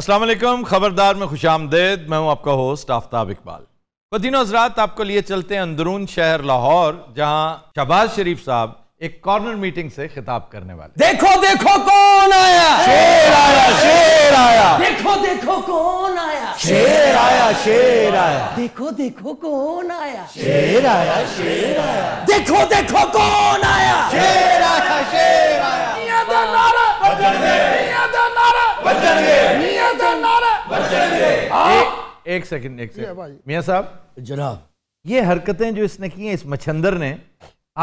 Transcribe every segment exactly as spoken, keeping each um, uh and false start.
अस्सलाम वालेकुम, खबरदार में खुशामदेद। मैं हूं आपका होस्ट आफ्ताब इकबाल। वदीन हजरात, आपको लिए चलते हैं अंदरून शहर लाहौर, जहां शहबाज शरीफ साहब एक कॉर्नर मीटिंग से खिताब करने वाले। देखो देखो कौन आया, शेर आया शेर आया। देखो देखो कौन आया, शेर आया शेर आया। देखो देखो कौन आया, शेर आया शेर आया। देखो देखो कौन आया, शेर आया शेर आया। एक, एक सेकंड एक सेकंड मियां साहब जनाब, ये हरकतें जो इसने की हैं इस मच्छंदर ने,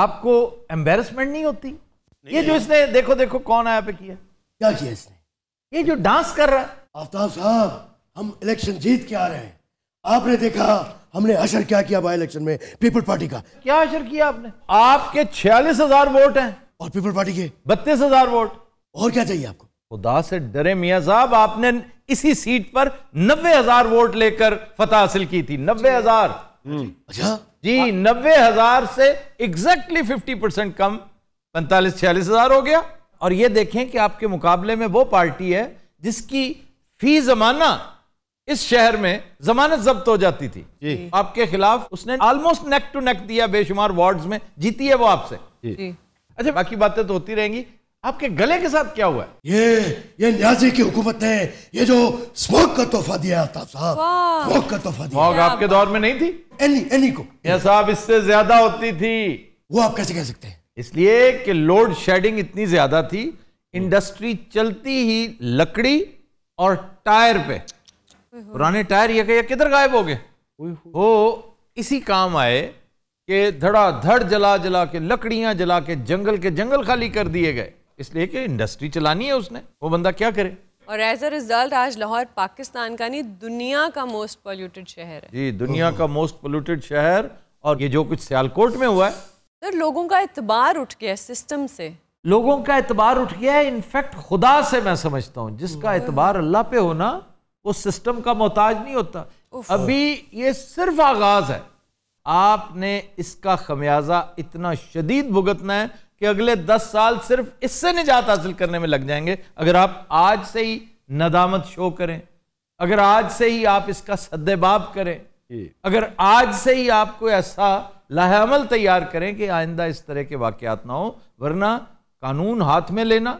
आपको एम्बेरसमेंट नहीं होती? नहीं, ये जो इसने देखो देखो कौन आया पे किया, क्या किया इसने? ये जो डांस कर रहा है। आफ्ताब साहब, हम इलेक्शन जीत के आ रहे हैं, आपने देखा हमने अशर क्या किया बाय इलेक्शन में, पीपल पार्टी का क्या अशर किया आपने। आपके छियालीस हजार वोट हैं और पीपल पार्टी के बत्तीस हजार वोट, और क्या चाहिए आपको? खुदा से डरे मियां साहब, आपने इसी सीट पर नब्बे हजार वोट लेकर फतह हासिल की थी। नब्बे हजार अच्छा जी, नब्बे हजार से एग्जैक्टली फिफ्टी परसेंट कम पैंतालीस छियालीस हजार हो गया। और ये देखें कि आपके मुकाबले में वो पार्टी है जिसकी फी जमाना इस शहर में जमानत जब्त हो जाती थी जी। आपके खिलाफ उसने ऑलमोस्ट नेक टू नेक दिया, बेशुमार वार्ड्स में जीती है वो आपसे। अच्छा, बाकी बातें तो होती रहेंगी। आपके गले के साथ क्या हुआ है? ये ये न्याजी की हुकूमत ने ये जो स्मोक का तोहफा दिया आफ्ताब साहब, स्मोक का तोहफा दिया। स्मोक आपके दौर में नहीं थी, एनी एनी को ये साहब इससे ज्यादा होती थी। वो आप कैसे कह सकते हैं? इसलिए कि लोड शेडिंग इतनी ज्यादा थी, इंडस्ट्री चलती ही लकड़ी और टायर पे। पुराने टायर ये किधर गायब हो गए? वो इसी काम आए कि धड़ाधड़ जला जला के, लकड़ियां जला के जंगल के जंगल खाली कर दिए गए, इसलिए कि इंडस्ट्री चलानी है उसने। वो बंदा क्या करे? और एज अ रिजल्ट आज लाहौर पाकिस्तान का नहीं, दुनिया का मोस्ट पोल्यूटेड शहर है जी, दुनिया का मोस्ट पोल्यूटेड शहर। और ये जो कुछ सियालकोट में हुआ है सर, लोगों का एतबार उठ गया है सिस्टम से, लोगों का एतबार उठ गया है। इनफैक्ट खुदा से मैं समझता हूँ, जिसका एतबार अल्लाह पे होना वो सिस्टम का मोहताज नहीं होता। अभी ये सिर्फ आगाज है, आपने इसका खमियाजा इतना शदीद भुगतना है कि अगले दस साल सिर्फ इससे निजात हासिल करने में लग जाएंगे, अगर आप आज से ही नदामत शो करें, अगर आज से ही आप इसका सद्देबाब करें, अगर आज से ही आपको ऐसा लाहेअमल तैयार करें कि आइंदा इस तरह के वाकयात ना हो। वरना कानून हाथ में लेना,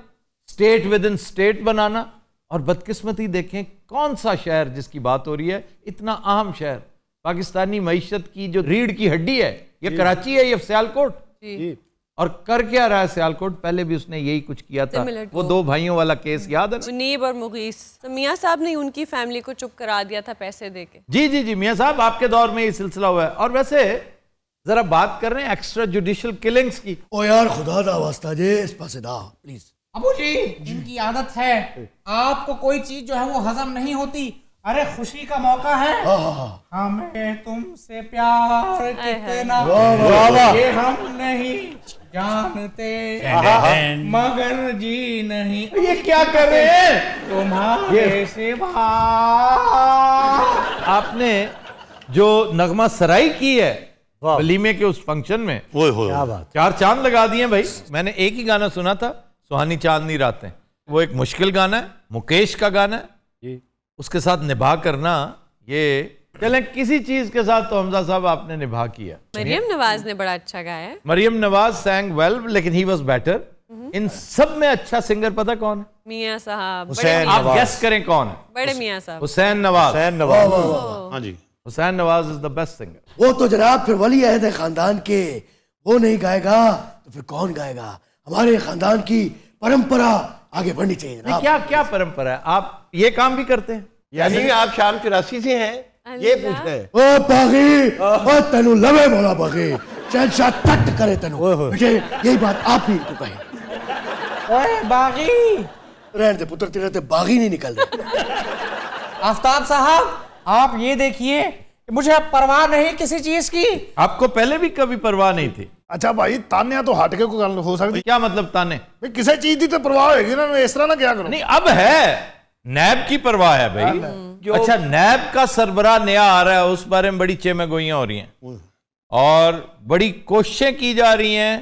स्टेट विद इन स्टेट बनाना। और बदकिस्मती देखें कौन सा शहर जिसकी बात हो रही है, इतना अहम शहर, पाकिस्तानी मीशत की जो रीढ़ की हड्डी है, ये कराची है, ये सियालकोट। और कर क्या रहा है सियालकोट? पहले भी उसने यही कुछ किया था, वो दो भाइयों वाला केस याद है, मुनीब और मुगीस। तो मियां साहब ने उनकी फैमिली को चुप करा दिया था पैसे देके। जी जी जी मियां साहब, आपके दौर में ये सिलसिला हुआ है। और वैसे जरा बात कर रहे हैं एक्स्ट्रा जुडिशियल किलिंग्स की। ओ यार खुदा दा वास्ता जी, इस पासे दा प्लीज। अबू जी, जिनकी आदत है आपको कोई चीज जो है वो हजम नहीं होती, अरे खुशी का मौका है, हमें तुमसे प्यार कितना ये हम नहीं जानते मगर जी नहीं। ये क्या कर रहे हैं तुम्हारे सिवा? आपने जो नगमा सराई की है वलीमे के उस फंक्शन में, वो हो चार चांद लगा दिए भाई। मैंने एक ही गाना सुना था, सुहानी चांदनी रातें, वो एक मुश्किल गाना है, मुकेश का गाना है, उसके साथ निभा करना। ये चलें, किसी चीज के साथ तो हमजा साहब आपने निभा किया। मरियम नवाज ने बड़ा अच्छा गाया। मरियम नवाज sang well, लेकिन he was better। इन सब में अच्छा सिंगर पता कौन है? मियां साहब। आप गेस करें कौन है? बड़े मियां साहब। हुसैन नवाज। हुसैन नवाज। हाँ जी, Hussain Nawaz is the best singer. वो तो जनाब फिर वली अहद है खानदान के, वो नहीं गाएगा तो फिर कौन गाएगा? हमारे खानदान की परंपरा आगे बढ़नी चाहिए। क्या क्या परंपरा है? आप ये काम भी करते हैं, यानी आप शाम चौरासी से हैं, ये पूछते हैं। ओ बागी, ओ तनु लवे बोला बागी, चल शाह तट करे तनु, मुझे यही बात आप ही को कहे। ओए बागी, रहते पुत्र तेरे ते बागी नहीं निकल रहे। आफ्ताब साहब, आप ये देखिए, मुझे अब परवाह नहीं किसी चीज की। आपको पहले भी कभी परवाह नहीं थी? अच्छा भाई, ताने तो हटके को हो सकती। क्या मतलब ताने? भाई किसी चीज की तो परवाह होगी ना, इस तरह ना क्या करूं। नहीं, अब है नैब की परवाह है भाई। अच्छा, नैब का सरबरा नया आ रहा है, उस बारे में बड़ी चेमेगोइयां हो रही हैं और बड़ी कोशिशें की जा रही हैं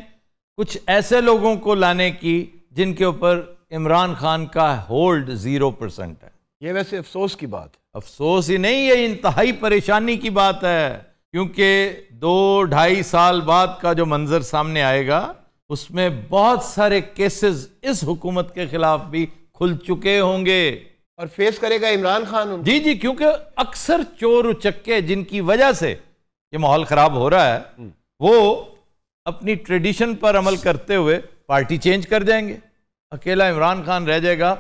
कुछ ऐसे लोगों को लाने की जिनके ऊपर इमरान खान का होल्ड जीरो परसेंट है। ये वैसे अफसोस की बात है, अफसोस ही नहीं, ये इंतहाई परेशानी की बात है, क्योंकि दो ढाई साल बाद का जो मंजर सामने आएगा उसमें बहुत सारे केसेस इस हुकूमत के खिलाफ भी खुल चुके होंगे और फेस करेगा इमरान खान। जी जी, क्योंकि अक्सर चोर उचक्के जिनकी वजह से ये माहौल खराब हो रहा है वो अपनी ट्रेडिशन पर अमल करते हुए पार्टी चेंज कर जाएंगे, अकेला इमरान खान रह जाएगा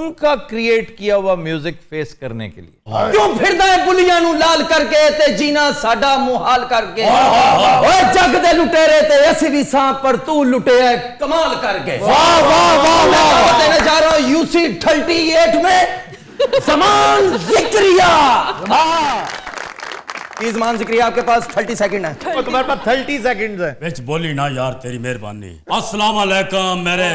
उनका क्रिएट किया हुआ म्यूजिक फेस करने के लिए। क्यों फिरदा है बुलियां नू लाल करके ते जीना साडा मुहाल करके, ओए जग दे लुटेरे ते ऐसी भी सांप पर तू लुटे है कमाल करके। वाह वाह वाह, देने जा रहा हूं यूसी अड़तीस में ज़मान ज़िक्रिया। प्लीज मान ज़िक्रिया आपके पास थर्टी सेकंड है, तुम्हारे पास थर्टी सेकंड है। विच बोली ना यार तेरी मेहरबानी। अस्सलाम वालेकुम मेरे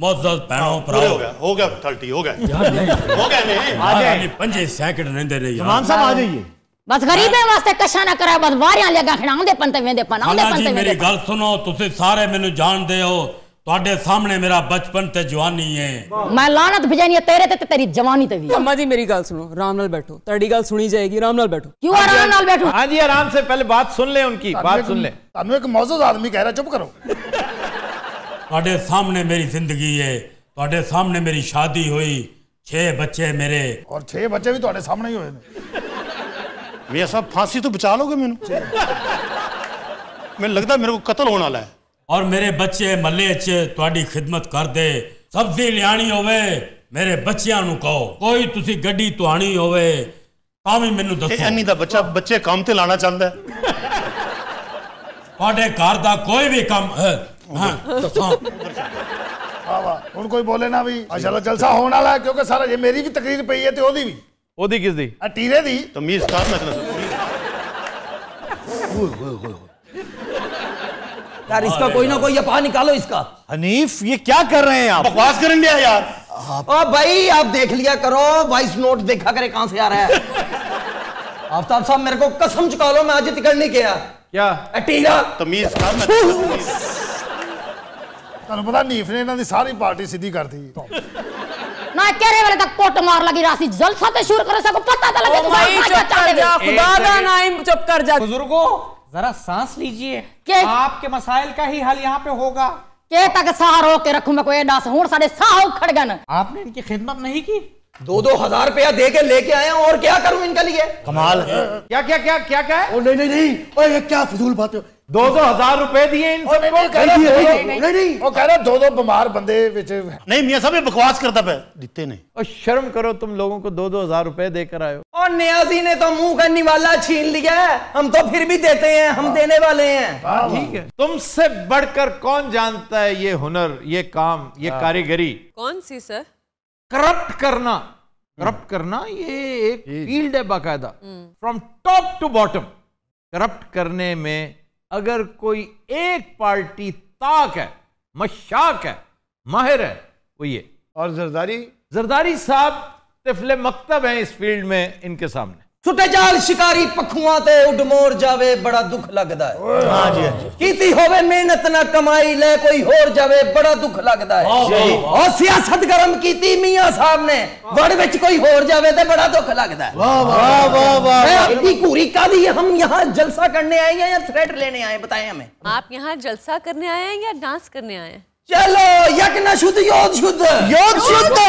मौजूद पैरों पर हो गया हो गया थर्टी हो गया यार, नहीं हो गया नहीं आ जाए पंजे सेकंड नहीं दे रही मान साहब आ जाइए। बस गरीबे वास्ते कशा ना करा, बस वारियां लगा खणाउंदे पंते वेंदे पनाउंदे पंते। मेरी गल सुनो, तुसी सारे मेनू जान दे हो, ਤੁਹਾਡੇ ਸਾਹਮਣੇ ਮੇਰਾ ਬਚਪਨ ਤੇ ਜਵਾਨੀ ਹੈ, ਮੈਂ ਲਾਨਤ ਭਜਣੀ ਤੇਰੇ ਤੇ ਤੇਰੀ ਜਵਾਨੀ ਤੇ ਵੀ। ਅੰਮਾ ਜੀ ਮੇਰੀ ਗੱਲ ਸੁਣੋ, ਆਰਾਮ ਨਾਲ ਬੈਠੋ, ਤੁਹਾਡੀ ਗੱਲ ਸੁਣੀ ਜਾਏਗੀ, ਆਰਾਮ ਨਾਲ ਬੈਠੋ। ਕਿਉਂ ਆਰਾਮ ਨਾਲ ਬੈਠੋ? ਹਾਂ ਜੀ ਆਰਾਮ ਸੇ, ਪਹਿਲੇ ਬਾਤ ਸੁਣ ਲੈ ਉਨਕੀ ਬਾਤ ਸੁਣ ਲੈ। ਤੁਹਾਨੂੰ ਇੱਕ ਮੌਜੂਦ ਆਦਮੀ ਕਹਿ ਰਿਹਾ ਚੁੱਪ ਕਰੋ। ਤੁਹਾਡੇ ਸਾਹਮਣੇ ਮੇਰੀ ਜ਼ਿੰਦਗੀ ਹੈ, ਤੁਹਾਡੇ ਸਾਹਮਣੇ ਮੇਰੀ ਸ਼ਾਦੀ ਹੋਈ, ਛੇ ਬੱਚੇ ਮੇਰੇ ਔਰ ਛੇ ਬੱਚੇ ਵੀ ਤੁਹਾਡੇ ਸਾਹਮਣੇ ਹੀ ਹੋਏ ਨੇ। ਮੀਆਂ ਸਾਹਿਬ ਫਾਂਸੀ ਤੋਂ ਬਚਾ ਲੋਗੇ ਮੈਨੂੰ? ਮੈਨੂੰ ਲੱਗਦਾ ਮੇਰੇ ਕੋ ਕਤਲ ਹੋਣ ਵਾਲਾ ਹੈ। और मेरे बच्चे मल्ले च खिदमत कर दे, सब्जी लियानी होवे मेरे बच्चियां नू कहो, कोई तुसी गड्डी तुआनी होवे तावी मेनू दसो। एनी दा बच्चा बच्चे काम ते लाना चाहंदा है, तुहाडे घर दा कोई भी काम हां दसो। वाह वाह, हुण कोई बोले ना भी असल जलसा होने वाला है, क्योंकि सारा ये मेरी भी तकरीर पई है ते ओदी भी। ओदी किस दी? आ टीरे दी तमीज का मतलब। ओए ओए ओए यार, इसका कोई ना कोई ये पा निकालो इसका। हनीफ ये क्या कर रहे हैं आप? बकवास कर रहे हैं यार। ओ भाई आप देख लिया करो, वाइस नोट देखा करे कहां से आ रहा है। आफ्ताब साहब मेरे को कसम चुका लो मैं आज टिकट नहीं किया। क्या अटीरा तमीज का मतलब? तन्नू पता हनीफ ने इनकी सारी पार्टी सीधी कर दी। ना केरे वाले तक कोट मार लगी रासी, जलसा तो शुरू करो, सबको पता तो लगे। खुदा का नाम चुप कर जा। बुजुर्गों जरा सांस लीजिए, आपके मसाइल का ही हल यहाँ पे होगा। के तक सहारो के रखूं मैं कोई डास हूं सारे साहू खड़गन। आपने इनकी खिदमत नहीं की, दो दो हजार रुपया दे के लेके आया और क्या करूं इनके लिए? कमाल है। क्या क्या क्या क्या क्या है? ओ नहीं नहीं नहीं, ओ ये क्या फजूल बात है, दो दो हजार रुपए दिए इन सबको। नहीं नहीं, वो कह रहा दो दो बीमार बंदे विच। नहीं मियां साहब ये बकवास करता पे दिते नहीं, और शर्म करो तुम लोगों को दो दो हजार रुपए देकर आए हो। और न्याजी ने तो मुंह का निवाला छीन लिया है, हम तो फिर भी देते हैं, हम देने वाले हैं। ठीक है, तुमसे बढ़कर कौन जानता है ये हुनर, ये काम, ये कारीगरी? कौन सी सर? करप्ट करना, करप्ट करना ये एक फील्ड है बाकायदा, from top to bottom. Corrupt करने में अगर कोई एक पार्टी ताक है, मशाक है, माहिर है, वो ये। और जरदारी जरदारी साहब तिफले मकतब हैं इस फील्ड में, इनके सामने सुटे जाल शिकारी पखुआ ते उड़ मोर जावे बड़ा दुख लगता है। हाँ जी, कीती होवे मेहनत ना कमाई ले कोई होर जावे बड़ा दुख लगता है। और सियासत गरम कीती मियां साहब ने, वड़ विच कोई होर जावे ते बड़ा दुख लगता है। वाह वाह वाह वाह, इतनी कूरी कादी है। हम यहाँ जलसा करने आए हैं या थ्रेट लेने आए, बताएं हमें। आप यहाँ जलसा करने आए हैं या डांस करने आए हैं? चलो यकना शुद्ध योद शुद्ध योद शुद्ध।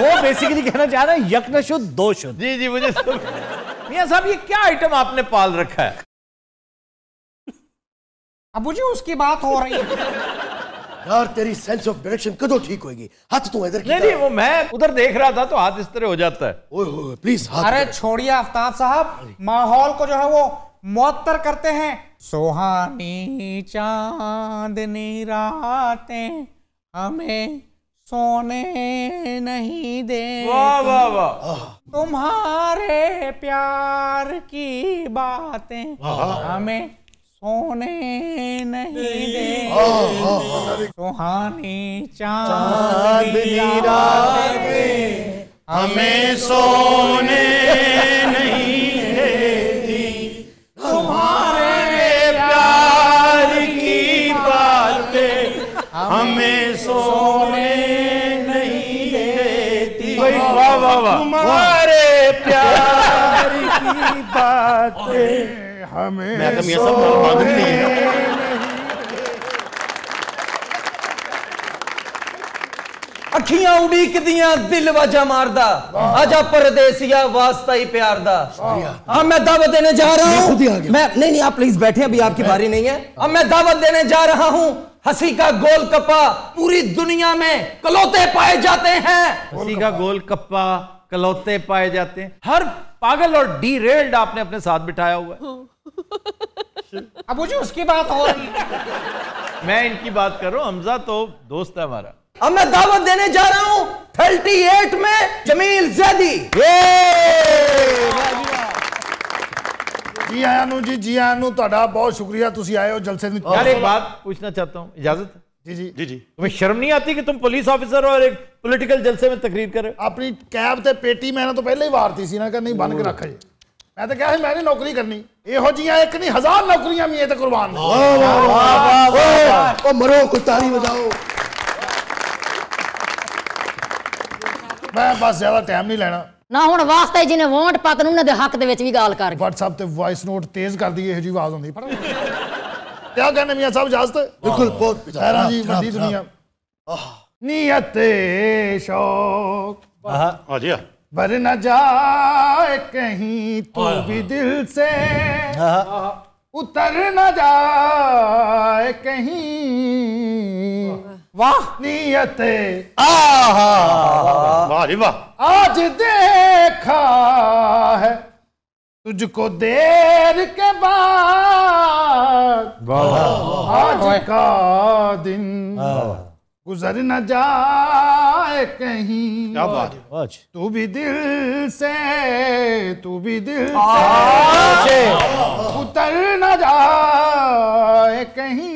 वो बेसिकली कहना चाह रहा है यकना शुद्ध दो शुद्ध। जी जी मुझे मियां साहब ये क्या आइटम आपने पाल रखा है? अबू जी उसकी बात हो रही है यार, तेरी सेंस ऑफ डायरेक्शन कदों ठीक होगी? हाथ तू इधर की। नहीं नहीं, वो मैं उधर देख रहा था तो हाथ इस तरह हो जाता है। ओए प्लीज हाथ। अरे छोड़िए आफ्ताब साहब, माहौल को जो है वो मुअत्तर करते हैं। सुहानी चांदनी रातें हमें सोने नहीं देती। वाह वाह वाह, तुम्हारे प्यार की बातें हमें सोने नहीं देती। सुहानी चांदनी रातें हमें सोने नहीं देती, तुम्हारे प्यार की बातें हमें सोने नहीं देती। वाह वाह तुम्हारे प्यार की बातें हमें अखियां उड़ीक दियां दिल वजा मारदा आजा परदेसिया वास्ता ही प्यार दा। अब मैं दावत देने जा रहा हूँ, मैं नहीं नहीं आप प्लीज बैठे, अभी आपकी बारी नहीं है। अब मैं दावत देने जा रहा हूँ हंसी का गोल कप्पा पूरी दुनिया में कलौते पाए जाते हैं। हंसी का गोल कप्पा कलौते पाए जाते हैं, हर पागल और डीरेल्ड आपने अपने साथ बिठाया हुआ है। अब मुझे उसकी बात हो रही है, मैं इनकी बात कर रहा हूँ। हमजा तो दोस्त है हमारा। अब मैं दावत देने जा रहा हूँ अड़तीस में जमील जैदी। जी आयानू जी, जी आयानू तुहाडा बहुत शुक्रिया, तुसी आए हो जलसे में। यार एक बात पूछना चाहता हूँ, इजाजत? जी जी जी जी। तुम्हें शर्म नहीं आती कि तुम पुलिस ऑफिसर और एक पॉलिटिकल जलसे में तकरीर कर रहे हो? अपनी कैब ते पेटी मैंने तो पहले ही वारती सी ना कि नहीं बन के रखा जी, मैं तो कहा मैंने नौकरी करनी, यहो जी एक नहीं हजार नौकरियां भी तो कुर्बान। मरो कुछ ताली बजाओ। मैं बस ज्यादा टाइम नहीं लेना ना, हुण वास्ते जिन्हें वोट पाते उन्हें दे हक दे विच भी गाल कर। WhatsApp ते वॉइस नोट तेज कर दी, इहो जी आवाज हुंदी। पर क्या कहने मियां साहब, इजाजत? बिल्कुल बहुत बेचारा जी, बड़ी दुनिया आह नियते शौक हां जी भर न जाए कहीं, तू भी दिल से उतर न जाए कहीं। वाह नियते आहा वाह वाह। आज देखा है तुझको देर के बाद, आज का दिन गुजर न जाए कहीं, तू भी दिल से तू भी दिल से उतर न जाए कहीं।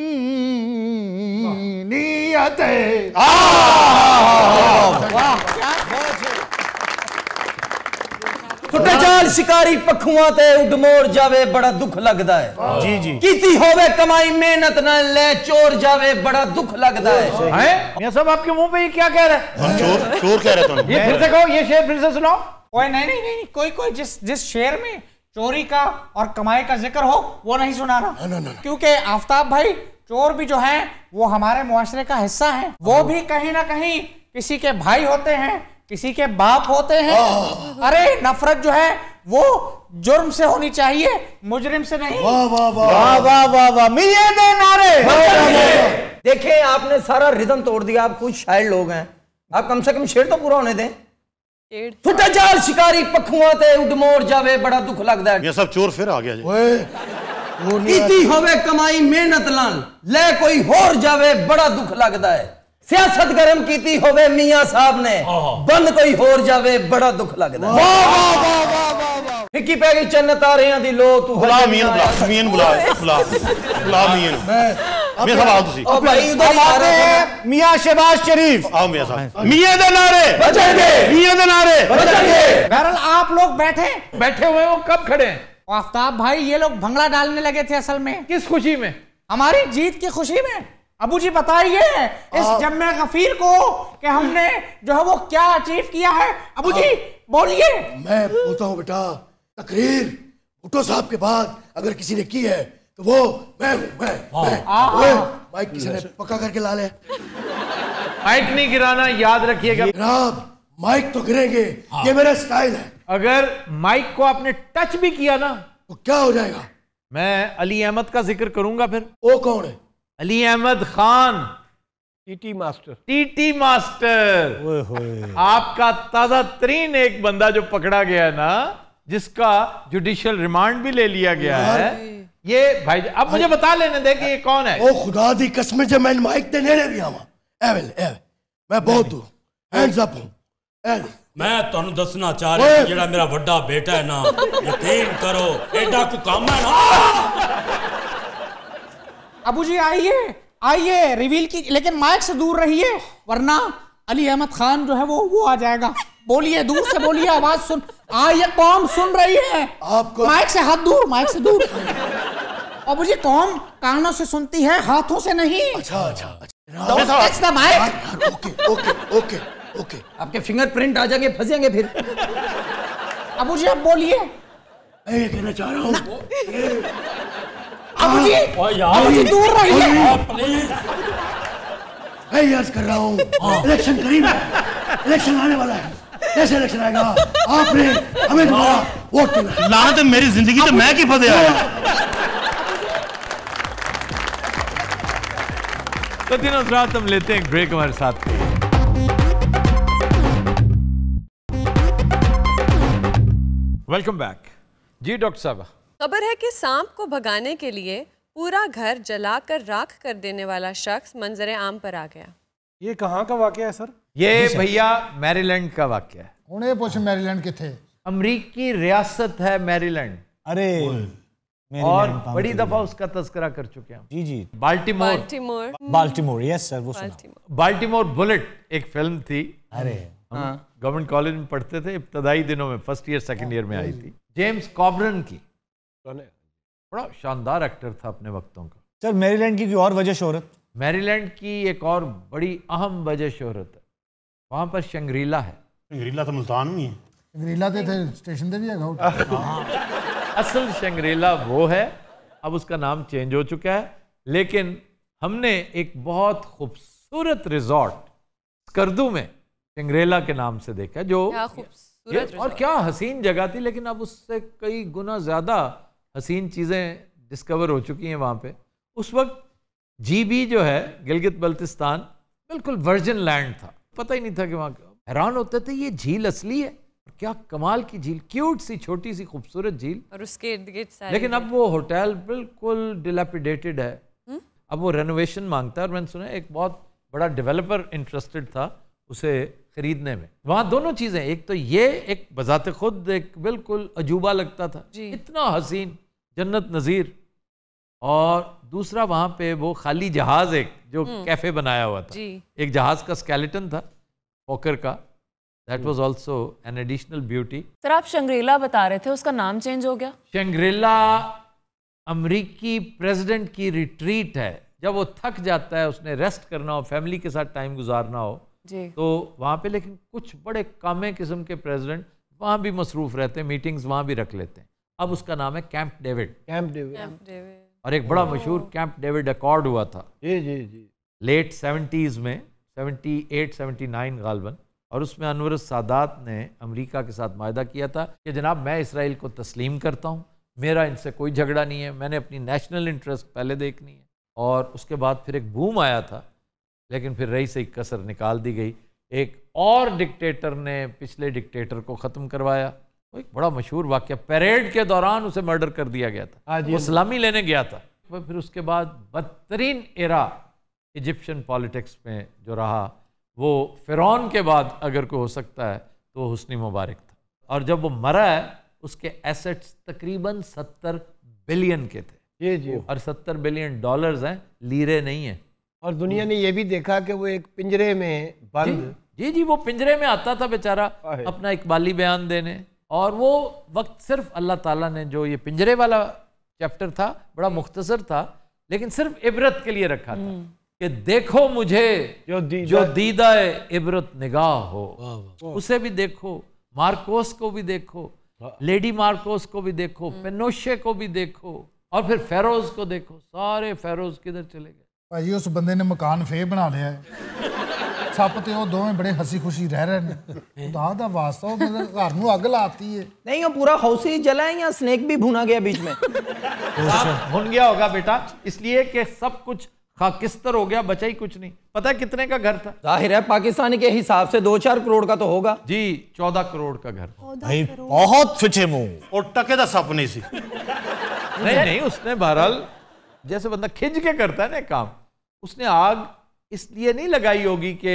फुटजाल शिकारी पखुआ ते उड मोर जावे बड़ा दुख लगदा है जी जी। कीती होवे कमाई मेहनत ना ले चोर जावे बड़ा दुख लगदा है। हैं सब आपके मुंह पे ये क्या कह रहा है? चोर चोर कह रहा है। ये फिर से कहो, ये शेर फिर से सुनाओ। कोई नहीं नहीं नहीं कोई कोई जिस जिस शेर में चोरी का और कमाई का जिक्र हो वो नहीं सुनाना, क्योंकि आफ्ताब भाई चोर भी जो है वो हमारे मुआशरे का हिस्सा है, वो भी कहीं ना कहीं किसी के भाई होते हैं, किसी के बाप होते हैं। अरे नफरत जो है वो जुर्म से होनी चाहिए, मुजरिम से नहीं। वाह वाह वाह वाह वाह वाह मियां दे नारे। देखें आपने सारा रिदम तोड़ दिया, आप कुछ शायर लोग हैं, आप कम से कम शेर तो पूरा होने दें। फुटा जाल शिकारी पखुआ ते उडमोर जावे बड़ा दुख लगता है। ये सब चोर फिर आ गया। कीती होवे कमाई मेहनत लान ले कोई होर जावे बड़ा दुख लगता है। सियासत गर्म कीती होवे मियां साहब ने बंद कोई होर जावे बड़ा दुख लगता है। वाह वाह वाह वाह। फिक्की पै गई चन्न तारियां दी लो तू बुला मियां बुला मियां बुला बुला बुला मियां। मैं सब आओ तुसी ओ भाई उधर आ रहे हैं मियां शहबाज शरीफ। आओ मियां साहब मियां दे नारे बजेंगे, मियां दे नारे बजेंगे। बहरहाल आप लोग बैठे बैठे हुए हो, कब खड़े हैं? आफ्ताब भाई ये लोग भंगड़ा डालने लगे थे असल में। किस खुशी में? हमारी जीत की खुशी में। अबू जी बताइए इस जम्मे गफीर को कि हमने जो है वो क्या अचीव किया है। अबू जी बोलिए। मैं बोलता हूँ बेटा, तकरीर भुट्टो साहब के बाद अगर किसी ने की है तो वो मैं मैं मैं माइक किसी ने पक्का करके ला ले। माइक नहीं गिराना याद रखिएगा जनाब, माइक तो गिरेंगे, ये मेरा स्टाइल है। अगर माइक को आपने टच भी किया ना तो क्या हो जाएगा? मैं अली अहमद का जिक्र करूंगा फिर। वो कौन है? Ali Ahmad Khan, TT master. TT master ओए होए, आपका ताजा तरीन एक बंदा जो पकड़ा गया ना, जिसका जुडिशियल रिमांड भी ले लिया गया है। ये भाई अब मुझे बता लेने दे कि ये कौन है। ओ खुदा दी कसम जब मैं माइक ते नेड़े भी आवा एवल एवल मैं बहुत दूर हैंड्स अप हूं। मैं तुहानू दसना चाह रहा हूं जेड़ा मेरा वड्डा बेटा है ना, यकीन करो एडा को काम है ना। अबू जी आइए आइए रिवील की, लेकिन माइक से दूर रहिए वरना अली अहमद खान जो है वो वो आ जाएगा। बोलिए दूर से बोलिए, आवाज सुन आ ये कौम सुन रही है आपको। माइक से हाथ दूर, माइक से दूर। अबू जी कौम कानों से सुनती है हाथों से नहीं। अच्छा अच्छा, ओके ओके ओके ओके। आपके फिंगरप्रिंट आ जाएंगे, फंसेंगे फिर। अब मुझे आप बोलिए, मैं ये कहना चाह रहा हूँ। अब मुझे अब मुझे दूर रहिए। मैं याद कर रहा हूँ इलेक्शन करीब है, इलेक्शन आने वाला है, कैसे इलेक्शन आएगा, आपने हमें दोबारा वोट देना। लात मेरी जिंदगी तो मैं की फंसे आया। तो तीनों रात हम लेते हैं ब्रेक, हमारे साथ वेलकम बैक। जी डॉक्टर साहब, खबर है कि सांप को भगाने के लिए पूरा घर जलाकर राख कर देने वाला शख्स मंजर आम पर आ गया। ये कहाँ का वाकया है सर? ये भैया मैरीलैंड का वाकया है। उन्हें पूछ मैरीलैंड के थे, अमेरिकी रियासत है मैरीलैंड। अरे और बड़ी दफा उसका तस्करा कर चुके हैं। जी जी, Baltimore Baltimore Baltimore yes sir, वो बाल्टीमोर बुलेट एक फिल्म थी। अरे हाँ, गवर्नमेंट कॉलेज में पढ़ते थे इब्तदाई दिनों में, फर्स्ट ईयर सेकेंड ईयर में आई थी। जेम्स कॉबरन की, बड़ा शानदार एक्टर था अपने वक्तों का। सर मैरीलैंड की कोई और वजह शोहरत? मैरीलैंड की एक और बड़ी अहम वजह शोहरत है, वहाँ पर शंग्रीला है। शंग्रीला तो मुल्तान में है। शंग्रीला थे, थे स्टेशन पे भी है। असल शंग्रीला वो है, अब उसका नाम चेंज हो चुका है। लेकिन हमने एक बहुत खूबसूरत रिजॉर्ट स्कर्दू में शंग्रीला के नाम से देखा, जो खूबसूरत और क्या हसीन जगह थी। लेकिन अब उससे कई गुना ज़्यादा हसीन चीज़ें डिस्कवर हो चुकी हैं वहाँ पे। उस वक्त जीबी जो है गिलगित बल्तिस्तान बिल्कुल वर्जिन लैंड था, पता ही नहीं था कि वहाँ। हैरान होते थे ये झील असली है, क्या कमाल की झील, क्यूट सी छोटी सी खूबसूरत झील और उसके इर्द गिर्द। लेकिन अब वो होटल बिल्कुल डिलेपिडेटेड है। हुँ? अब वो रेनोवेशन मांगता है और मैंने सुना एक बहुत बड़ा डेवलपर इंटरेस्टेड था उसे खरीदने में। वहाँ दोनों चीज़ें, एक तो ये एक बजाते खुद एक बिल्कुल अजूबा लगता था, इतना हसीन जन्नत नज़ीर, और दूसरा वहाँ पे वो खाली जहाज़ एक जो कैफ़े बनाया हुआ था, एक जहाज़ का स्केलेटन था फोकर का। That was also an additional beauty. Sir आप शंग्रीला बता रहे थे, उसका नाम चेंज हो गया? शंग्रीला अमरीकी प्रेसिडेंट की रिट्रीट है। जब वो थक जाता है, उसने रेस्ट करना हो, फैमिली के साथ टाइम गुजारना हो जी, तो वहाँ पे। लेकिन कुछ बड़े कामे किस्म के प्रेसिडेंट वहाँ भी मसरूफ़ रहते हैं, मीटिंग्स वहाँ भी रख लेते हैं। अब उसका नाम है Camp David. Camp David, Camp David. और एक बड़ा मशहूर कैंप डेविड अकॉर्ड हुआ था जी जी जी लेट सेवेंटीज़ में, सेवेंटी एट सेवेंटी नाइन गालबन। और उसमें अनवर सादात ने अमेरिका के साथ वादा किया था कि जनाब मैं इसराइल को तस्लीम करता हूँ, मेरा इनसे कोई झगड़ा नहीं है, मैंने अपनी नेशनल इंटरेस्ट पहले देखनी है। और उसके बाद फिर एक बूम आया था, लेकिन फिर रही सही कसर निकाल दी गई। एक और डिक्टेटर ने पिछले डिक्टेटर को ख़त्म करवाया। एक बड़ा मशहूर वाकया, परेड के दौरान उसे मर्डर कर दिया गया था, वो सलामी लेने गया था। फिर उसके बाद बदतरीन एरा इजिप्शियन पॉलिटिक्स में जो रहा, वो फिरौन के बाद अगर कोई हो सकता है तो वो हुस्नी मुबारक था। और जब वो मरा है, उसके एसेट्स तकरीबन सत्तर बिलियन के थे ये जी, और सत्तर बिलियन डॉलर्स हैं, लीरे नहीं हैं। और दुनिया ने यह भी देखा कि वो एक पिंजरे में बंद जी जी वो पिंजरे में आता था बेचारा अपना इकबाली बयान देने। और वो वक्त सिर्फ अल्लाह ताला ने, जो ये पिंजरे वाला चैप्टर था बड़ा मुख्तसर था, लेकिन सिर्फ इबरत के लिए रखा था कि देखो मुझे जो दीदा, जो दीदा इबरत निगाह हो। वाँ वाँ। उसे भी देखो, मार्कोस को भी देखो, लेडी मार्कोस को भी देखो, पिनोशे को भी देखो, और फिर फेरोज को देखो। सारे फेरोज किधर चले गए भाई? उस बंदे ने मकान फे बना लिया है। सप तो दोवें बड़े हंसी खुशी रह रहे हैं, खुदा दा वास्ता घर में अग लाती है। नहीं वो पूरा हाउस ही जला है या स्नेक भी भुना गया बीच में? भुन गया होगा बेटा, इसलिए कि सब कुछ खाकिस्तर हो गया, बचा ही कुछ नहीं। पता है कितने का घर था? जाहिर है पाकिस्तान के हिसाब से दो चार करोड़ का तो होगा जी। चौदह करोड़ का घर भाई, बहुत फिटे मुंह और टके दा सप नहीं सी। नहीं नहीं, उसने बहरहाल जैसे बंदा खिंच के करता है ना काम, उसने आग इसलिए नहीं लगाई होगी कि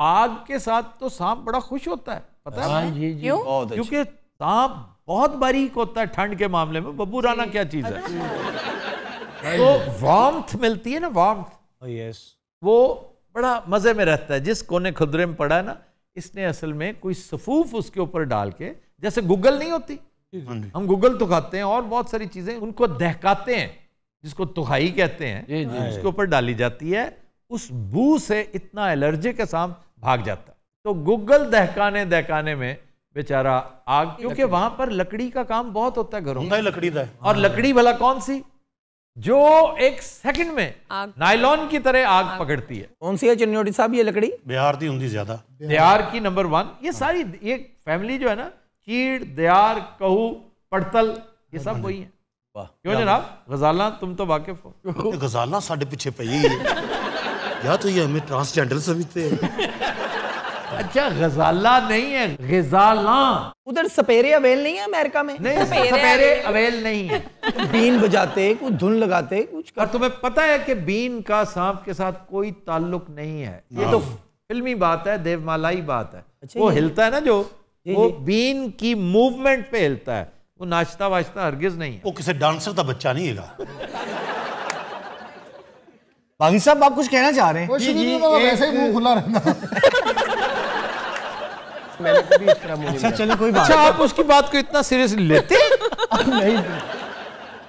आग के साथ तो सांप बड़ा खुश होता है। पता है क्यों? क्योंकि सांप बहुत बारीक होता है ठंड के मामले में। बब्बू राना क्या चीज है, तो वार्मथ मिलती है ना, वार्मथ। यस, वो बड़ा मजे में रहता है। जिस कोने खुदरे में पड़ा है ना, इसने असल में कोई सफूफ उसके ऊपर डाल के, जैसे गुगल नहीं होती, हम गुगल तो खाते हैं और बहुत सारी चीजें उनको दहकाते हैं, जिसको तुखाई कहते हैं, उसके ऊपर डाली जाती है। उस बू से इतना एलर्जिक है सांप, भाग जाता है। तो गुग्गल दहकाने दहकाने में बेचारा आग, क्योंकि वहां पर लकड़ी का काम बहुत होता है घरों में, लकड़ी का, और लकड़ी भला कौन सी जो एक सेकंड में नायलॉन की तरह आग, आग पकड़ती है। कौन सी है चन्नोटी साहब ये लकड़ी? बिहार की हुंदी ज्यादा, बिहार की नंबर वन। ये सारी ये फैमिली जो है ना, चीड़, दयार, कहू, पड़तल, ये सब वही है। क्यों जनाब गजाला तुम तो वाकिफ हो? गजाला साढ़े पीछे पई है या तो ये हमें ट्रांसजेंडर समझते हैं। अच्छा गजाला नहीं है, गजाला। उधर सपेरे अवेल नहीं है अमेरिका में? नहीं, सपेरे, सपेरे अवेल नहीं है। बीन बजाते, कुछ धुन लगाते, कुछ कर... और तुम्हें पता है कि बीन का सांप के साथ कोई ताल्लुक नहीं है। ये तो फिल्मी बात है, देवमालाई बात है। अच्छा, वो हिलता है ना जो, वो बीन की मूवमेंट पे हिलता है, वो नाचता वाचता हरगिज नहीं है। वो किसी डांसर का बच्चा नहीं हिला। बागी साहब आप कुछ कहना चाह रहे हैं? जी, जी, वैसे ही मुंह खुला रहना। मैंने कभी इतना मुंह नहीं। अच्छा चलो कोई बात। अच्छा आप उसकी बात को इतना सीरियसली लेते हैं? नहीं,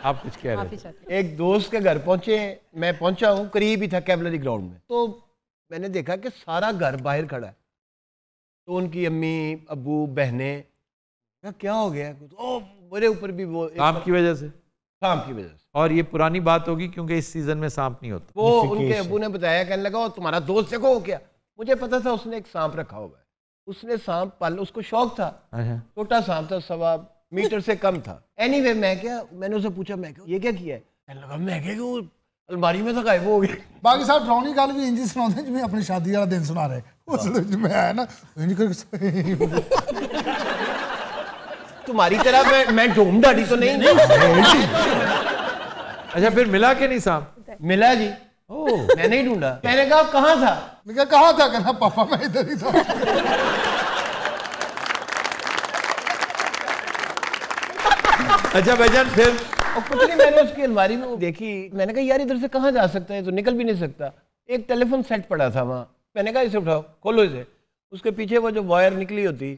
आप कुछ कह रहे हैं। एक दोस्त के घर पहुंचे, मैं पहुंचा हूँ, करीब ही था कैवलरी ग्राउंड में, तो मैंने देखा कि सारा घर बाहर खड़ा है। तो उनकी अम्मी, अबू, बहने, क्या हो गया? ओ मेरे ऊपर भी वो सांप की वजह से, सांप की वजह से। और ये पुरानी बात होगी क्योंकि इस सीजन में सांप नहीं होता। वो उनके अबू ने बताया, कहने लगा तुम्हारा दोस्त देखो क्या, मुझे पता था उसने एक सांप रखा हुआ है, उसने सांप पाल, उसको शौक था, छोटा सांप था, सवा मीटर से कम था। एनीवे मैं क्या, मैंने उसे पूछा मैं क्या ये क्या किया है? कहने लगा मैं क्या वो अलमारी में था, गायब हो गया। बाकी साहब डरावनी गाल भी इंजी सुनाते हैं जो मैं अपनी शादी वाला दिन सुना रहे उस में आया ना, तुम्हारी तरह मैं मैं ढोम डाडी तो नहीं। अच्छा फिर मिला के नहीं सांप? मिला जी। ओ मैंने ही ढूंढा, मैंने कहा कहाँ था? मैंने कहा था, कहना पापा मैं इधर ही था। अच्छा भाईजान फिर कुछ नहीं, मैंने उसकी अलमारी में देखी, मैंने कहा यार इधर से कहाँ जा सकता है, तो निकल भी नहीं सकता। एक टेलीफोन सेट पड़ा था वहाँ, मैंने कहा इसे उठाओ, खोलो इसे। उसके पीछे वो जो वायर निकली होती,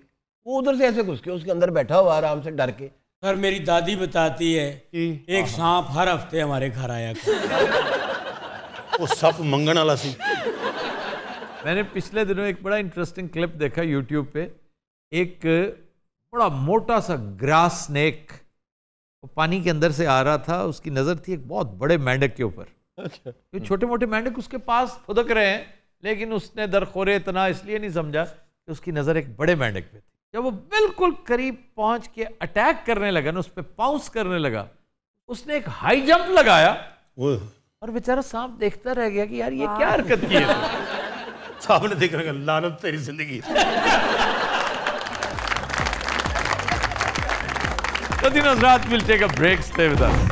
वो उधर से ऐसे घुस के उसके अंदर बैठा हुआ आराम से, डर के। सर मेरी दादी बताती है कि एक सांप हर हफ्ते हमारे घर आया, वो सांप मंगन वाला सी। मैंने पिछले दिनों एक बड़ा इंटरेस्टिंग क्लिप देखा यूट्यूब पे, एक बड़ा मोटा सा ग्रास स्नेक पानी के अंदर से आ रहा था, उसकी नज़र थी एक बहुत बड़े मेंढक के ऊपर। अच्छा, तो छोटे मोटे मेंढक उसके पास फुदक रहे हैं, लेकिन उसने दरखोरे इतना इसलिए नहीं समझा कि उसकी नज़र एक बड़े मेंढक पे थी। जब वो बिल्कुल करीब पहुँच के अटैक करने लगा ना, उस पर पाउंस करने लगा, उसने एक हाई जंप लगाया और बेचारा सांप देखता रह गया कि यार ये क्या हरकत की है। सांप ने देख रहा, लानत तेरी जिंदगी। तो दिनों रात will take a break, stay with us.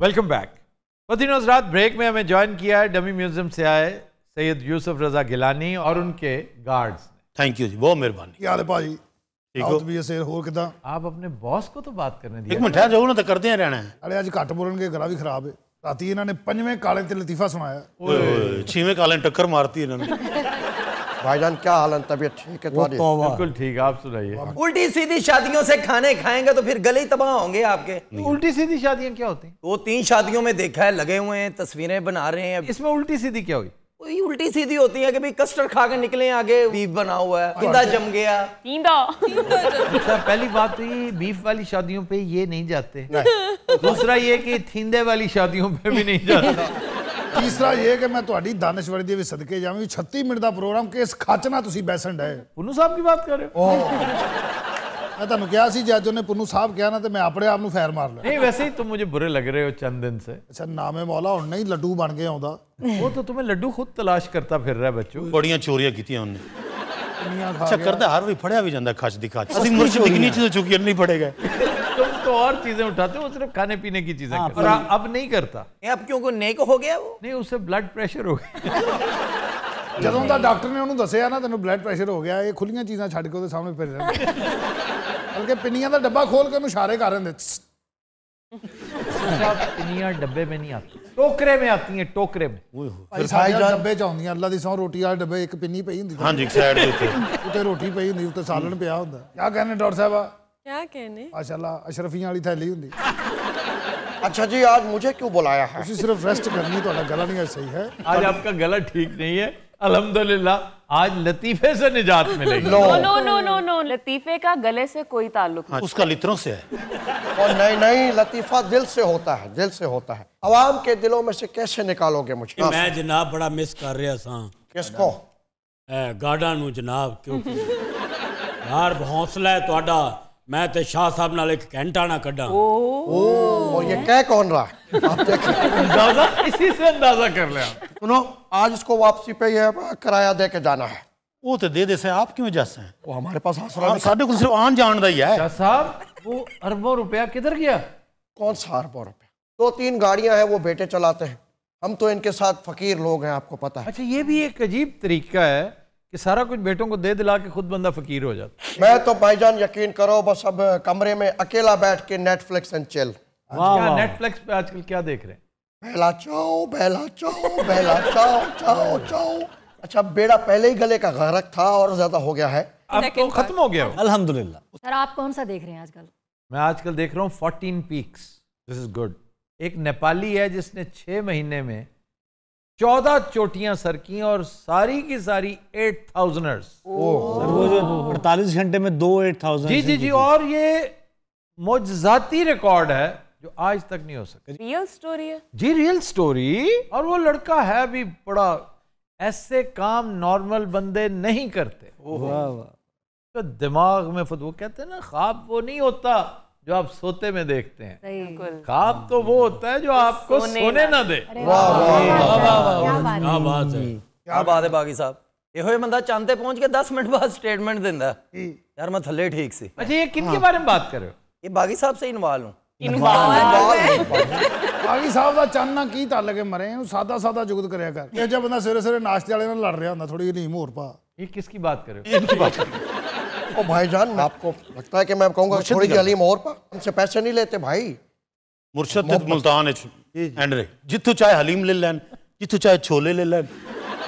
Welcome back. तो दिनों रात ब्रेक में हमें ज्वाइन किया है डमी म्यूजियम से आए सैयद यूसुफ रजा गिलानी और उनके गार्ड्स। थैंक यू जी, बहुत मेहरबानी। आप अपने बॉस को तो बात करने दिया। एक मिनट है, जो ना तो करते हैं रहना है। अरे आज घट बोलन के गला भी खराब है, राती इन्होंने पंजवें काले ते लतीफा सुनाया, छीवें काले टक्कर मारती इन्होंने। भाईजान क्या हाल है? तबीयत ठीक है? बिल्कुल ठीक है, आप सुनाइए। उल्टी सीधी शादियों से खाने खाएंगे तो फिर गले ही तबाह होंगे आपके। उल्टी सीधी शादियाँ क्या होती हैं? दो तीन शादियों में देखा है, लगे हुए हैं, तस्वीरें बना रहे हैं। इसमें उल्टी सीधी क्या हुई? उल्टी सीधी होती है कि भाई कस्टर्ड खा के निकले, आगे बीफ बना हुआ है, नींदा जम गया। अच्छा, पहली बात तो ये बीफ वाली शादियों पे ये नहीं जाते, दूसरा ये कि थींदे वाली शादियों पे भी नहीं जाता, तीसरा ये कि मैं तुम्हारी दानिशवरी दी सदके जाऊंगी छत्तीस मिनट का प्रोग्राम केस खाचना तुसीं बैसेंड है। पुन्नू साहब की बात कर रहे हो? मैं तुम्हें क्या सी जज ने पुन्नू साहब कहना तो मैं अपने आप में फेर मार लिया। नहीं वैसे ही तुम मुझे बुरे लग रहे हो चंद दिन से। अच्छा नामे मौला और नहीं लड्डू बन गए आंदा। वो तो तुम्हें लड्डू खुद तलाश करता फिर रहा है बच्चों। बड़ियां चोरियां कीतियां उन्होंने। अच्छा करता हर कोई फड़या भी जाता खाच दी खाच। असली मुर्शिद दिखनी चाहिए तो चुकिया नहीं पड़ेगा। तुम तो और चीजें उठाते हो, सिर्फ खाने पीने की चीजें, और अब नहीं करता। अब क्यों? नेक हो गया वो? नहीं उससे ब्लड प्रेशर हो गया। जदों का डॉक्टर ने उन्होंने दसिया ना तेन ब्लड प्रेशर हो गया, ये खुलिया चीज़ा छड़ के सामने फिर रहे, बल्कि पिनिया का डब्बा खोल के इशारे कर रहे हैं। पिनिया डब्बे में नहीं आती, टोकरे में आती हैं, टोकरे में। डब्बे चाहिए अल्लाह की सौ, रोटी वाले डब्बे, एक पिनी पई होंगी, उत्ते रोटी पई होंगी, उत्ते सालन पिया होंदा। क्या कहने डॉक्टर साहब? क्या कहने माशाल्लाह अशरफियां वाली थैली होंगी। अच्छा जी आज मुझे क्यों बुलाया है? सिर्फ रेस्ट करनी तो गला नहीं है, सही है। आज आपका गला ठीक नहीं है अल्हम्दुलिल्लाह, आज लतीफे से निजात मिलेगी। No no no no no, लतीफे का गले से कोई ताल्लुक नहीं, उसका लित्रों से है। और नहीं नहीं, लतीफा दिल से होता है, दिल से होता है। आवाम के दिलों में से कैसे निकालोगे मुझे? मैं जनाब बड़ा मिस कर रहा था। किसको? गाड़ा नू जनाब, क्योंकि यार हौसला है तुहाडा। मैं तो शाह साहब नाल एक घंटा ना कड़ा। ओ ये कह कौन रहा? आप अंदाजा इसी से अंदाजा कर लिया। सुनो आज इसको वापसी पे ये किराया दे के जाना है। वो तो दे दे से, आप क्यों जाते हैं? वो हमारे पास साढ़े को सिर्फ आन जान दा ही है। शाह साहब वो अरबों रुपया किधर गया? कौन सा अरबों रुपया? दो तीन गाड़ियां हैं वो बेटे चलाते हैं, हम तो इनके साथ फकीर लोग हैं आपको पता है। अच्छा ये भी एक अजीब तरीका है कि सारा कुछ बेटों को दे दिला के खुद बंदा फकीर हो जाता। मैं तो भाईजान यकीन करो बस अब कमरे में अकेला बैठ के नेटफ्लिक्स एंड चिल। नेटफ्लिक्स पे आजकल क्या देख रहे हैं? बहला चाओ बहला चाओ बहला चाओ चाओ चाओ। अच्छा बेड़ा पहले ही गले का गरक था और ज्यादा हो गया है, अब तो खत्म हो गया अल्हम्दुलिल्लाह। सर आप कौन सा देख रहे हैं आजकल? मैं आजकल देख रहा हूँ fourteen peaks, this is good. एक नेपाली है जिसने छः महीने में चौदह चोटियां सर की और सारी की सारी एट थाउजेंडर्स। सर वो जो अड़तालीस घंटे में दो एट थाउजेंड। जी जी जी, और ये मोजजाती रिकॉर्ड है जो आज तक नहीं हो सका। रियल स्टोरी है जी, रियल स्टोरी। और वो लड़का है भी बड़ा, ऐसे काम नॉर्मल बंदे नहीं करते। तो दिमाग में फुद, वो कहते हैं ना ख्वाब वो नहीं होता जो आप सोते में देखते हैं, ख्वाब तो वो होता है जो आपको सोने, सोने ना दे। क्या बात है, क्या बात है बागी साहब। ये बंदा चांदते पहुंच के दस मिनट बाद स्टेटमेंट देंदा यार मैं थले ठीक सी। अच्छा ये किन के बारे में बात कर रहे हो? ये बागी साहब से इन्वॉल्व हूँ। बागी साहब का चांदना की तालुक है मरे, सादा सादा जुगत करा कर। ये जब बंदा सवेरे सवेरे नाश्ते वाले लड़ रहा होता थोड़ी नीम और पा। ये किसकी बात कर रहे हो? ओ भाईजान आपको लगता है कि मैं कहूँगा थोड़ी अलीम और पा, हमसे पैसे नहीं लेते भाई। मुर्शद मुल्तान है, जितू चाहे हलीम ले लें, जितू चाहे छोले ले लें।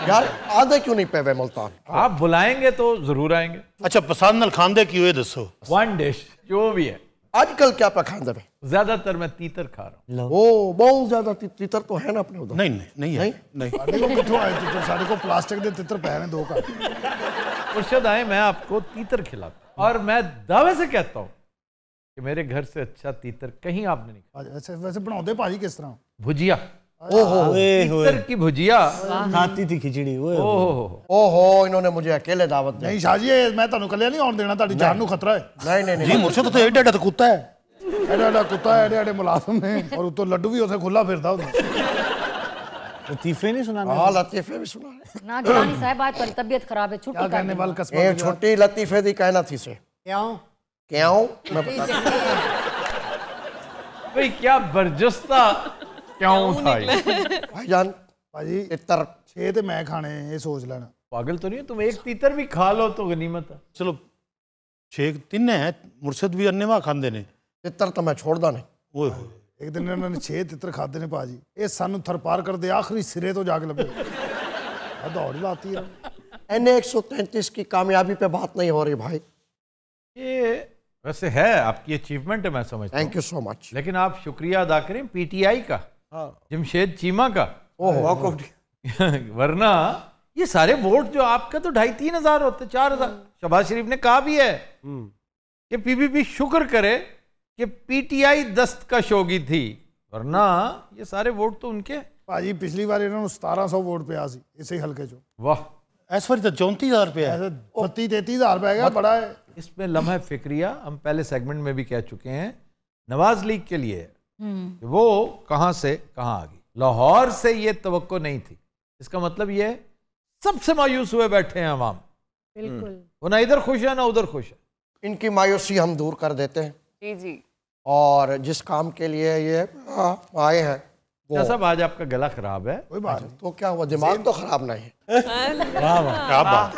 यार आधे क्यों नहीं पेवे मुल्तान? आप बुलाएंगे तो जरूर आएंगे। अच्छा पसंद नाल खांदे की होए दसो, वन डिश जो भी है। आजकल क्या पकांदे? ज्यादातर मैं तीतर खा रहा हूँ। ओ बहुत ज्यादा तीतर तो है ना अपने उधर? नहीं नहीं नहीं नहीं, सारे को प्लास्टिक दे तीतर पहने दो का। मुर्शद आए मैं आपको तीतर खिलाता, और मैं दावे से कहता हूँ कि मेरे घर से अच्छा तीतर कहीं आपने नहीं। अच्छा वैसे बनाते भाजी किस तरह? भुजिया, ओहो तीतर की भुजिया खाती थी खिचड़ी। ओहो ओहो इन्होंने मुझे अकेले दावत नहीं। शाहजी मैं तुम्हें कल्ला नहीं आने देना, तुम्हारी जान को खतरा है। नहीं नहीं नहीं मुर्शद तो एडा एडा कुत्ता है, एडा एडा कुत्ता है, एडे एडे मुलाजम है, और उतो लड्डू भी उसे खुला फिरता। लतीफे नहीं सुनाने? हाँ लतीफे भी सुनाने ना जानी साहब, आज पर तबीयत खराब है, छुट्टी करने वाल कसम ये छुट्टी लतीफे दी कहना थी से। क्या हूँ क्या हूँ मैं बता भाई, क्या बर्जस्ता क्या हूँ था ये भाईजान। भाजी इतर छे तो मैं खाने, ये सोच लेना पागल तो नहीं तुम, एक तीतर भी खा लो तो गनीमत है। चलो छे तीन है, मुर्शद भी अन्नेवा खाते ने, इतर तो मैं छोड़दा नहीं। वो एक दिन इन्होंने छे तितर खाते ने भाजी, ये सानू थरपार कर दे आखिरी सिरे तो जाके लगे। दौड़ लाती है। एन एक सौ तैंतीस की कामयाबी पे बात नहीं हो रही भाई। ये वैसे है आपकी अचीवमेंट है मैं समझता हूं। Thank you so much. लेकिन आप शुक्रिया अदा करें पीटीआई का, हाँ। जमशेद चीमा का, ओहो वरना ये सारे वोट जो आपका तो ढाई तीन हजार होते, चार हजार। शहबाज शरीफ ने कहा भी है कि पीपीपी शुक्र करे कि पीटीआई दस्त का शोगी थी, वरना ये सारे वोट तो उनके। भाजी पिछली बार इन्होंने सतारह सौ वोट पे आसी इसी हल्के जो। वाह इस बार तो चौंतीस हजार रुपये है, बत्तीस तैतीस हजार रुपये का बड़ा है। इसमें लम्हा फिक्रिया हम पहले सेगमेंट में भी कह चुके हैं नवाज लीग के लिए कि वो कहाँ से कहाँ आ गई। लाहौर से ये तवक्को नहीं थी, इसका मतलब ये सबसे मायूस हुए बैठे हैं आवाम। बिल्कुल वो ना इधर खुश है ना उधर खुश है। इनकी मायूसी हम दूर कर देते हैं जी जी, और जिस काम के लिए ये आए हैं। सब आज आपका गला खराब है, कोई बात नहीं। तो क्या हुआ, दिमाग तो खराब नहीं है। क्या बात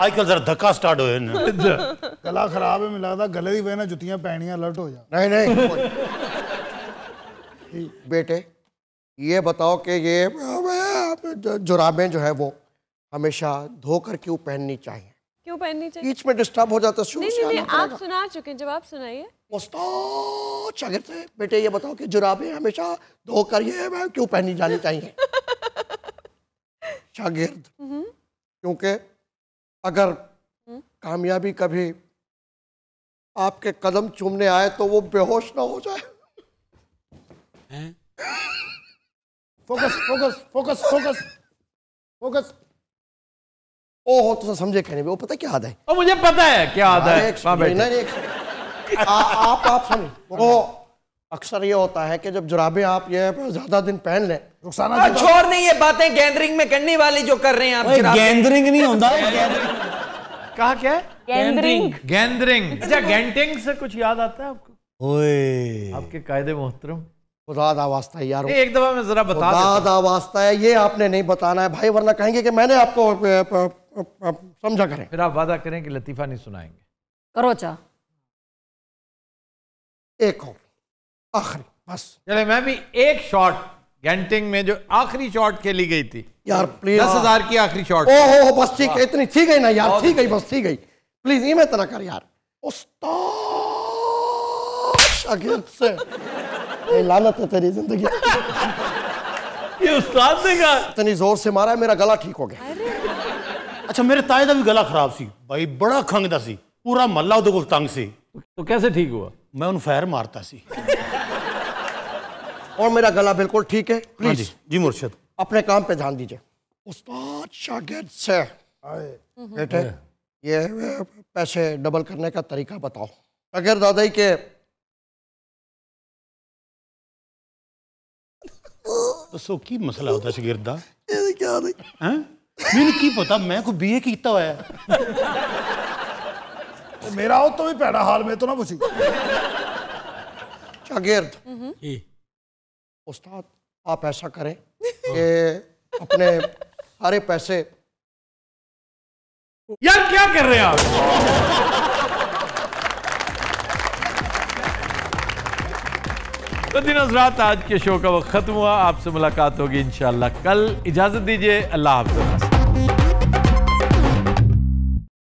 आजकल जरा धक्का स्टार्ट होए ना, गला खराब है मिला था गले की वजह ना जुतियां पहनिया अलर्ट हो जा। नहीं नहीं बेटे ये बताओ कि ये जुराबें जो है वो हमेशा धोकर क्यों पहननी चाहिए? क्यों पहननी चाहिए? बीच में डिस्टर्ब हो जाता है। नहीं नहीं आप सुना चुके हैं, जवाब सुनाइए। मुस्ताद शागिर्द से, बेटे ये बताओ कि जुराबें हमेशा धोकर ये क्यों पहनी जानी चाहिए? शागिर्द, क्योंकि अगर कामयाबी कभी आपके कदम चूमने आए तो वो बेहोश ना हो जाए। Focus focus focus focus focus. ओ हो तो समझे कहने में, वो पता क्या आदा है? ओ मुझे पता है क्या आदा है। नहीं नहीं आप आप समझ। वो अक्सर ये होता है कि जब जुराबे आप ये ज्यादा दिन पहन लें। रुखसाना छोड़ नहीं ये बातें गैदरिंग में करने वाली जो कर रहे हैं आप। गैदरिंग नहीं होता। कहा क्या गैदरिंग गैदरिंग। अच्छा गैंटिंग से कुछ याद आता है आपको? ओए आपके कायदे मोहतरम खुदा वास्ता है यार, एक दफा मैं जरा बता खुदा वास्ता है, ये आपने नहीं बताना है भाई, वरना कहेंगे कि मैंने आपको समझा। करें फिर आप वादा करें कि लतीफा नहीं सुनाएंगे। करो चाह एक और आखिरी बस। चले मैं भी एक शॉट गैंटिंग में जो आखिरी शॉट खेली गई थी यार प्लीज, दस हजार की आखिरी शॉट। ओहो बस ठीक इतनी थी गई ना यार, थी गई बस थी गई प्लीज। ये मैं इतना कर यार से लानत है तेरी जिंदगी। ये उस्ताद ने कहा इतनी जोर से मारा है मेरा गला ठीक हो गया। अच्छा मेरे ताए दा भी गला खराब सी भाई, बड़ा खंगदा सी, पूरा महला उहदे कोल तंग सी। तो कैसे ठीक हुआ? मैं उन फायर मारता सी और मेरा गला बिल्कुल ठीक है। प्लीज जी, जी मुर्शिद अपने काम पे ध्यान दीजिए। उस्ताद शागिर्द से बेटे ये पैसे डबल करने का तरीका बताओ। शागिर्द दादाई के दसो की मसला होता शागिर्द दा? ये क्या है? हैं? मैंने की पता मैं को बीए कीता होया है। मेरा हो तो भी पैड़ा हाल में तो ना पूछी। शागिर्द उस्ताद आप ऐसा करें कि अपने सारे पैसे। यार क्या कर रहे हैं आप? तो दिन हज़रात आज के शो का वक्त ख़त्म हुआ, आपसे मुलाकात होगी इंशाल्लाह कल। इजाज़त दीजिए, अल्लाह हाफ़िज़।